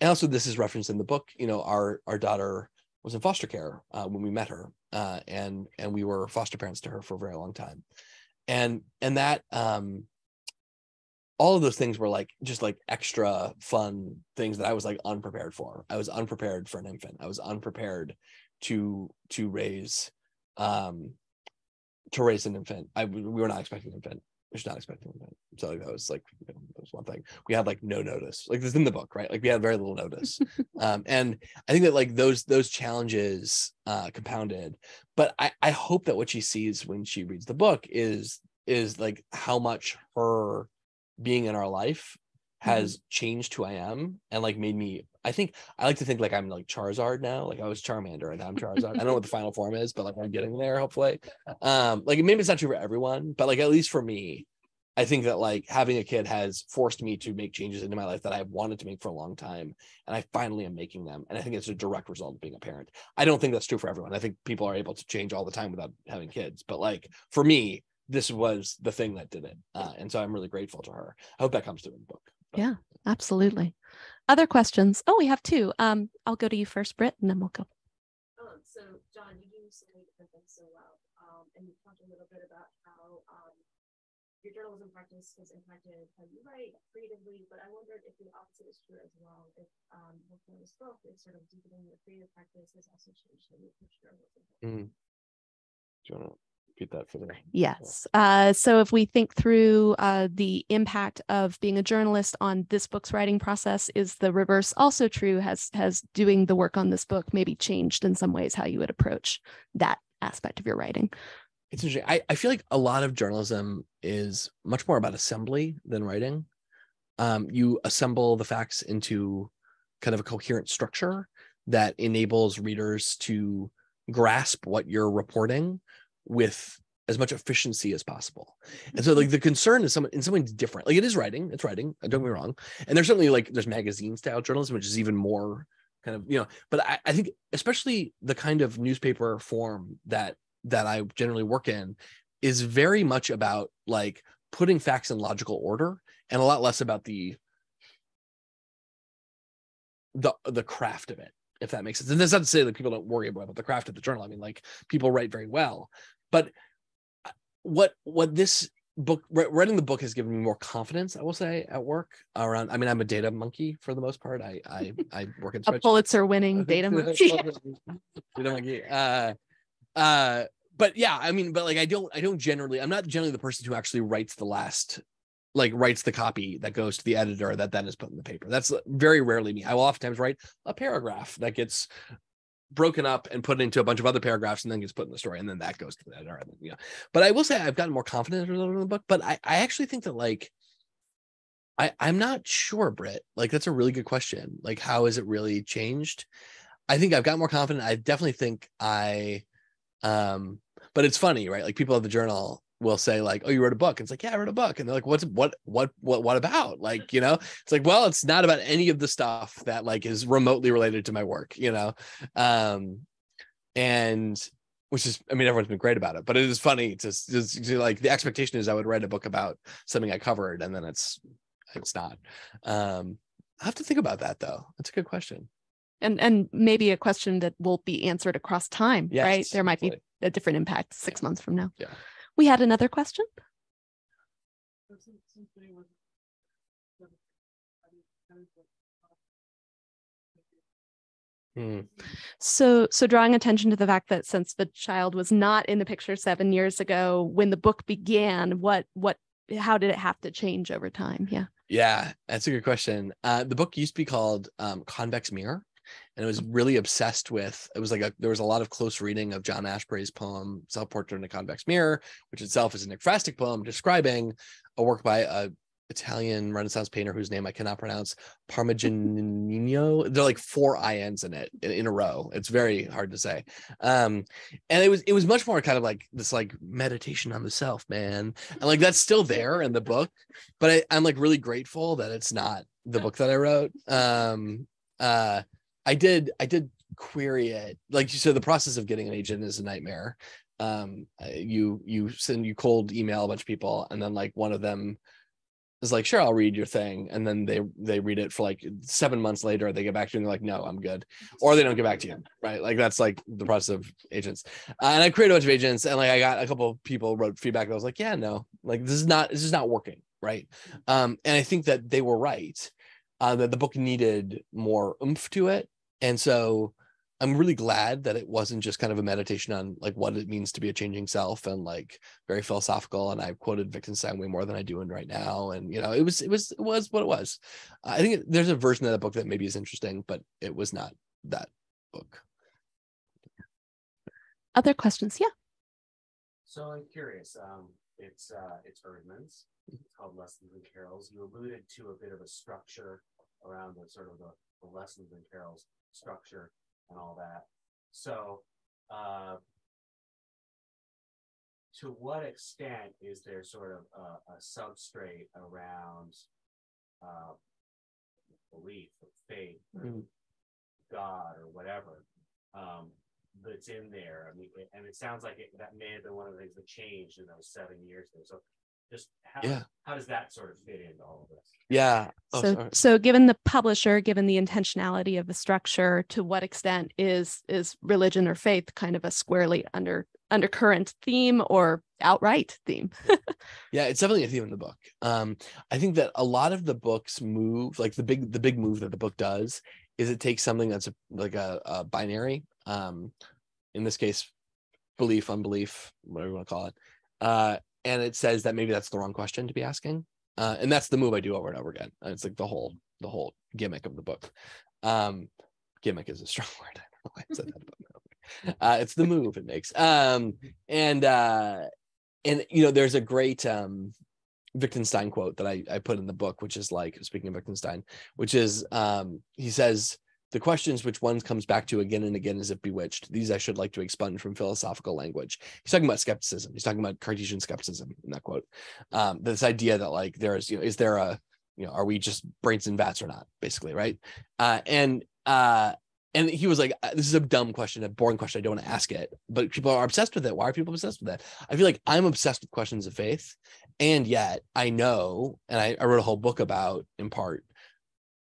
also this is referenced in the book, you know, our daughter was in foster care when we met her, and we were foster parents to her for a very long time. And that, all of those things were like, just like extra fun things that I was like unprepared for. I was unprepared for an infant. I was unprepared to raise an infant. We were not expecting an infant. We should not expect an infant. So like, that was like, you know, that was one thing. We had like no notice, like this is in the book, right? Like we had very little notice. And I think that like those challenges compounded, but I hope that what she sees when she reads the book is like how much her being in our life has changed who I am, and like made me, I like to think like I'm like Charizard now. Like I was Charmander and now I'm Charizard. I don't know what the final form is, but like I'm getting there hopefully. Like maybe it's not true for everyone, but like at least for me, I think that like having a kid has forced me to make changes into my life that I've wanted to make for a long time, and I finally am making them. And I think it's a direct result of being a parent. I don't think that's true for everyone. I think people are able to change all the time without having kids, but like for me, this was the thing that did it. And so I'm really grateful to her. I hope that comes through in the book. But. Yeah, absolutely. Other questions? Oh, we have two. I'll go to you first, Britt, and then we'll go. So John, you do so many different things so well. And you talked a little bit about how your journalism practice has impacted how you write creatively, but I wondered if the opposite is true as well. If working on this book, it's sort of deepening your creative practice has also changed how you approach journalism. Do you want to that for them? Yes. So if we think through the impact of being a journalist on this book's writing process, is the reverse also true? Has doing the work on this book maybe changed in some ways how you would approach that aspect of your writing? It's interesting. I feel like a lot of journalism is much more about assembly than writing. You assemble the facts into kind of a coherent structure that enables readers to grasp what you're reporting with as much efficiency as possible. And so like the concern is in some way different. Like it is writing, don't get me wrong. And there's certainly like, there's magazine style journalism, which is even more kind of, you know, but I think especially the kind of newspaper form that I generally work in is very much about like putting facts in logical order and a lot less about the craft of it, if that makes sense. And that's not to say that people don't worry about the craft of the journal. I mean, like people write very well. But what this book, writing the book has given me more confidence, I will say, at work around, I mean, I'm a data monkey for the most part. I work in a Pulitzer winning data monkey. Data monkey. But yeah, I mean, but like I'm not generally the person who actually writes the copy that goes to the editor that then is put in the paper. That's very rarely me. I will oftentimes write a paragraph that gets broken up and put into a bunch of other paragraphs and then gets put in the story, and then that goes to the editor. And then, you know. But I will say I've gotten more confident in the book, but I actually think that like, I'm not sure, Britt, like that's a really good question. Like, how has it really changed? I think I've gotten more confident. I definitely think but it's funny, right? Like people at the journal will say like, oh, you wrote a book. And it's like, yeah, I wrote a book. And they're like, what about? Like, you know, it's like, well, it's not about any of the stuff that like is remotely related to my work, you know? And which is, I mean, everyone's been great about it, but it is funny to just like, the expectation is I would write a book about something I covered. And then it's not, I have to think about that though. That's a good question. And maybe a question that will be answered across time, yes, right? There might be a different impact 6 months from now. Yeah. We had another question. So drawing attention to the fact that since the child was not in the picture 7 years ago, when the book began, how did it have to change over time? Yeah. Yeah, that's a good question. The book used to be called Convex Mirror. And it was really obsessed with, there was a lot of close reading of John Ashbery's poem, Self-Portrait in a Convex Mirror, which itself is an ekphrastic poem describing a work by an Italian Renaissance painter whose name I cannot pronounce, Parmigianino. There are like 4 INs in it in a row. It's very hard to say. And it was much more kind of like this like meditation on the self, man. And like, that's still there in the book, but I'm like really grateful that it's not the book that I wrote. I did query it. Like you said, the process of getting an agent is a nightmare. You cold email a bunch of people, and then like one of them is like, sure, I'll read your thing. And then they read it for like 7 months later, they get back to you and they're like, no, I'm good. Or they don't get back to you, right? Like that's like the process of agents. And I created a bunch of agents, and like I got a couple of people wrote feedback that was like, yeah, no, like this is not working, right? And I think that they were right, that the book needed more oomph to it. And so I'm really glad that it wasn't just kind of a meditation on like what it means to be a changing self, and like very philosophical. And I've quoted Wittgenstein way more than I do in right now. And, you know, it was what it was. I think there's a version of that book that maybe is interesting, but it was not that book. Other questions? Yeah. So I'm curious, it's Erdmans, it's called Lessons and Carols. You alluded to a bit of a structure around the sort of the Lessons and Carols structure and all that. So to what extent is there sort of a substrate around belief or faith or God or whatever that's in there? I mean, and it sounds like that may have been one of the things that changed in those 7 years there. So just how does that sort of fit into all of this? Yeah. Oh, so given the publisher, given the intentionality of the structure, to what extent is religion or faith kind of a squarely undercurrent theme or outright theme? Yeah, it's definitely a theme in the book. I think that a lot of the book's move, like the big move that the book does, is it takes something that's a binary, in this case, belief, unbelief, whatever you want to call it, and it says that maybe that's the wrong question to be asking. And that's the move I do over and over again. It's like the whole gimmick of the book. Gimmick is a strong word. I don't know why I said that about my own. It's the move it makes. And you know, there's a great Wittgenstein quote that I put in the book, which is like, speaking of Wittgenstein, which is he says, "The questions which one comes back to again and again as if bewitched, these I should like to expunge from philosophical language." He's talking about skepticism. He's talking about Cartesian skepticism in that quote. This idea that like there is, you know, is there a, you know, are we just brains in vats or not, basically, right? And he was like, this is a dumb question, a boring question. I don't want to ask it, but people are obsessed with it. Why are people obsessed with that? I feel like I'm obsessed with questions of faith. And yet I know, and I wrote a whole book about, in part,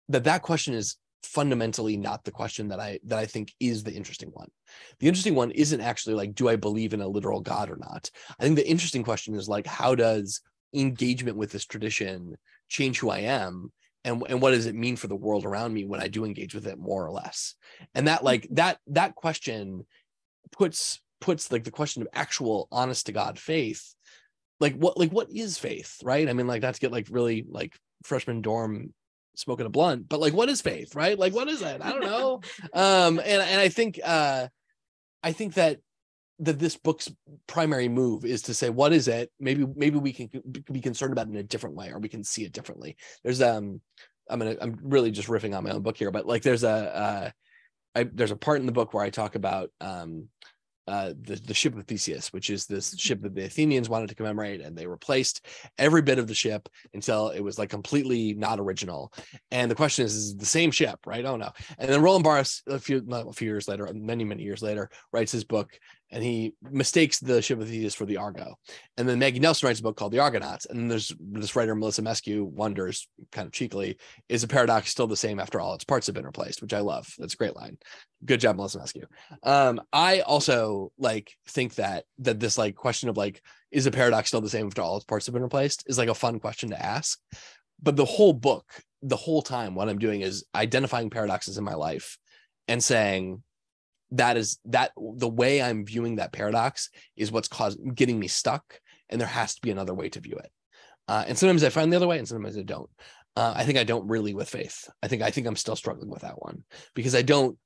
that question is fundamentally not the question that I think is the interesting one. The interesting one isn't actually like, do I believe in a literal God or not? I think the interesting question is like, how does engagement with this tradition change who I am? And what does it mean for the world around me when I do engage with it more or less? And that like that question puts like the question of actual honest to God faith, like what is faith, right? I mean, like not to get like really like freshman dorm smoking a blunt, but like, what is faith, right? Like, what is that? I don't know. And I think that this book's primary move is to say, what is it? Maybe we can be concerned about it in a different way, or we can see it differently. There's I'm really just riffing on my own book here, but like there's a part in the book where I talk about the ship of Theseus, which is this ship that the Athenians wanted to commemorate, and they replaced every bit of the ship until it was like completely not original. And the question is the same ship, right? Oh no. And then Roland Barthes a few years later, many years later, writes his book, and he mistakes the ship of Theseus for the Argo. And then Maggie Nelson writes a book called The Argonauts. And there's this writer, Melissa Meskew, wonders kind of cheekily, is a paradox still the same after all its parts have been replaced, which I love. That's a great line. Good job, Melissa Meskew. I also like think that this like question of like, is a paradox still the same after all its parts have been replaced, is like a fun question to ask. But the whole book, the whole time, what I'm doing is identifying paradoxes in my life and saying, that the way I'm viewing that paradox is what's getting me stuck, and there has to be another way to view it. And sometimes I find the other way, and sometimes I don't. I think I don't really with faith. I think I'm still struggling with that one, because I don't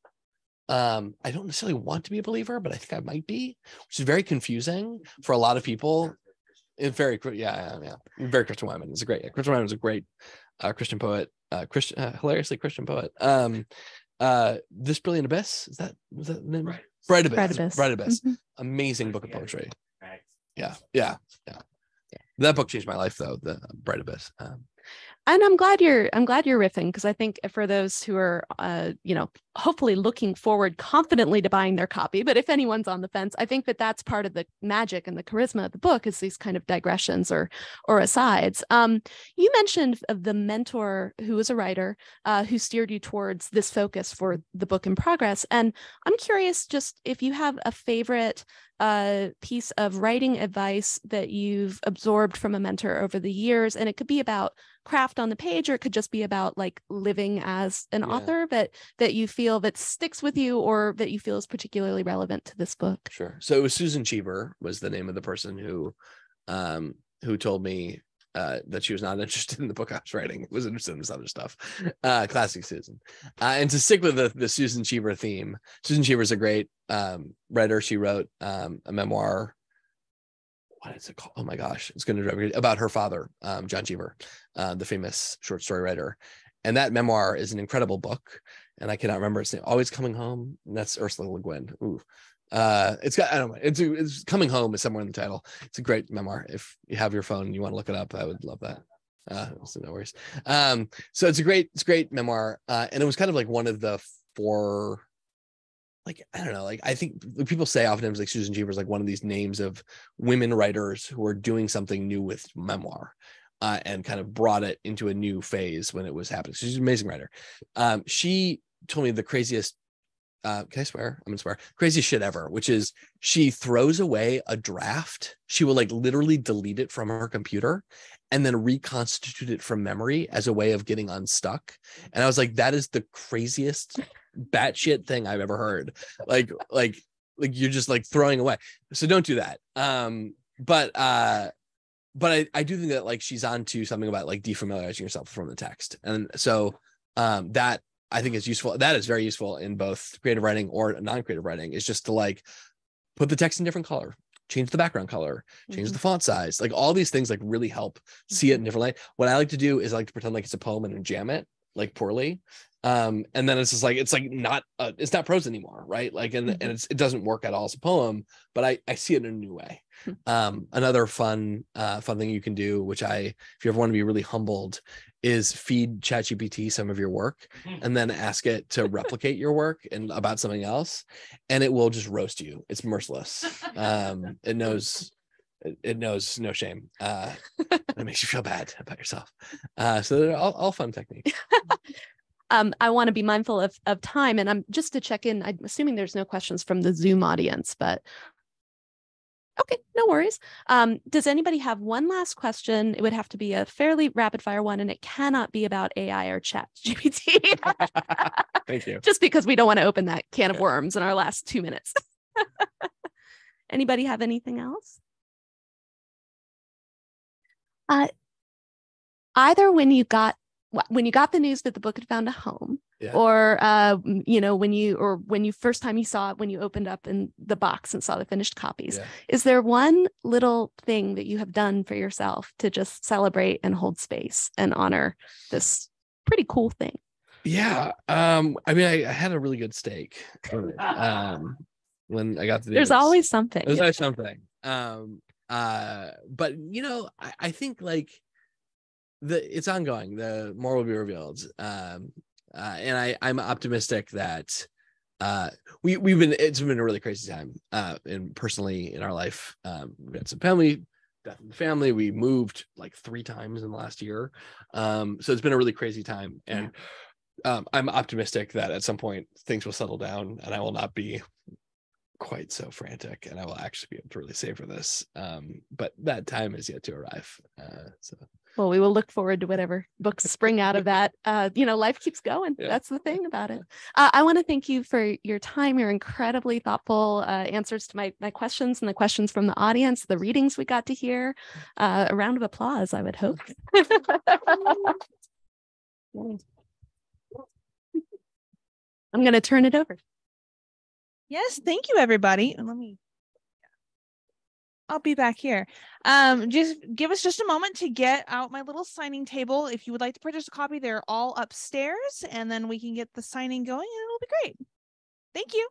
necessarily want to be a believer, but I think I might be, which is very confusing for a lot of people. It's very very Christian Wyman. It's a great Christian Wyman is a great Christian poet, hilariously Christian poet. This Brilliant Abyss, was that the name? Bright Abyss. Mm-hmm. Amazing book of poetry. Yeah. That book changed my life, though, the Bright Abyss. And I'm glad you're riffing, because I think for those who are, hopefully looking forward confidently to buying their copy. But if anyone's on the fence, I think that that's part of the magic and the charisma of the book, is these kind of digressions or asides. You mentioned the mentor who was a writer who steered you towards this focus for the book in progress. And I'm curious just if you have a favorite piece of writing advice that you've absorbed from a mentor over the years. And it could be about craft on the page, or it could just be about like living as an author that you feel that sticks with you, or that you feel is particularly relevant to this book. Sure. So it was Susan Cheever was the name of the person who told me that she was not interested in the book I was writing, was interested in this other stuff. Classic Susan. And to stick with the Susan Cheever theme, Susan Cheever is a great writer. She wrote a memoir. What is it called? Oh my gosh, it's going to drive me about her father, John Cheever, the famous short story writer. And that memoir is an incredible book. And I cannot remember its name. Always Coming Home. And that's Ursula Le Guin. Ooh. It's Coming Home is somewhere in the title. It's a great memoir. If you have your phone and you want to look it up, I would love that. So no worries. So it's a great memoir. And it was kind of like one of the four, like, I don't know, like, I think people say oftentimes like Susan Cheever is like one of these names of women writers who are doing something new with memoir, and kind of brought it into a new phase when it was happening. So she's an amazing writer. She told me the craziest, can I swear? I'm gonna swear. Craziest shit ever, which is she throws away a draft. She will like literally delete it from her computer and then reconstitute it from memory as a way of getting unstuck. And I was like, that is the craziest batshit thing I've ever heard. Like you're just like throwing away. So don't do that. But I do think that like she's onto something about like defamiliarizing yourself from the text. And so that I think it's useful. That is very useful in both creative writing or non-creative writing, is just to like put the text in different color, change the background color, change the font size, like all these things like really help see it in different light. What I like to do is I like to pretend like it's a poem and jam it like poorly. And then it's just like, it's not prose anymore. Right. Like, and it doesn't work at all as a poem, but I see it in a new way. Another fun thing you can do, which if you ever want to be really humbled, is feed ChatGPT some of your work and then ask it to replicate your work and about something else, and it will just roast you. It's merciless. It knows no shame. It makes you feel bad about yourself. So they're all fun techniques. I want to be mindful of time, and I'm just to check in. I'm assuming there's no questions from the Zoom audience, but okay, no worries. Does anybody have one last question? It would have to be a fairly rapid fire one, and it cannot be about AI or ChatGPT. Thank you. Just because we don't want to open that can of worms in our last 2 minutes. Anybody have anything else? Either when you got the news that the book had found a home, or first time you saw it, when you opened up in the box and saw the finished copies, is there one little thing that you have done for yourself to just celebrate and hold space and honor this pretty cool thing? I had a really good steak when I got the news. There's always something. But I think like it's ongoing. The more will be revealed. And I'm optimistic that it's been a really crazy time, and personally in our life. We had some family death in the family. We moved like 3 times in the last year. So it's been a really crazy time, and I'm optimistic that at some point things will settle down and I will not be quite so frantic, and I will actually be able to really savor this. But that time is yet to arrive. Well, we will look forward to whatever books spring out of that. Life keeps going. Yeah. That's the thing about it. I want to thank you for your time, your incredibly thoughtful answers to my questions and the questions from the audience, the readings we got to hear. A round of applause, I would hope. I'm going to turn it over. Yes, thank you, everybody. And I'll be back here. Just give us just a moment to get out my little signing table. If you would like to purchase a copy, they're all upstairs, and then we can get the signing going, and it'll be great. Thank you.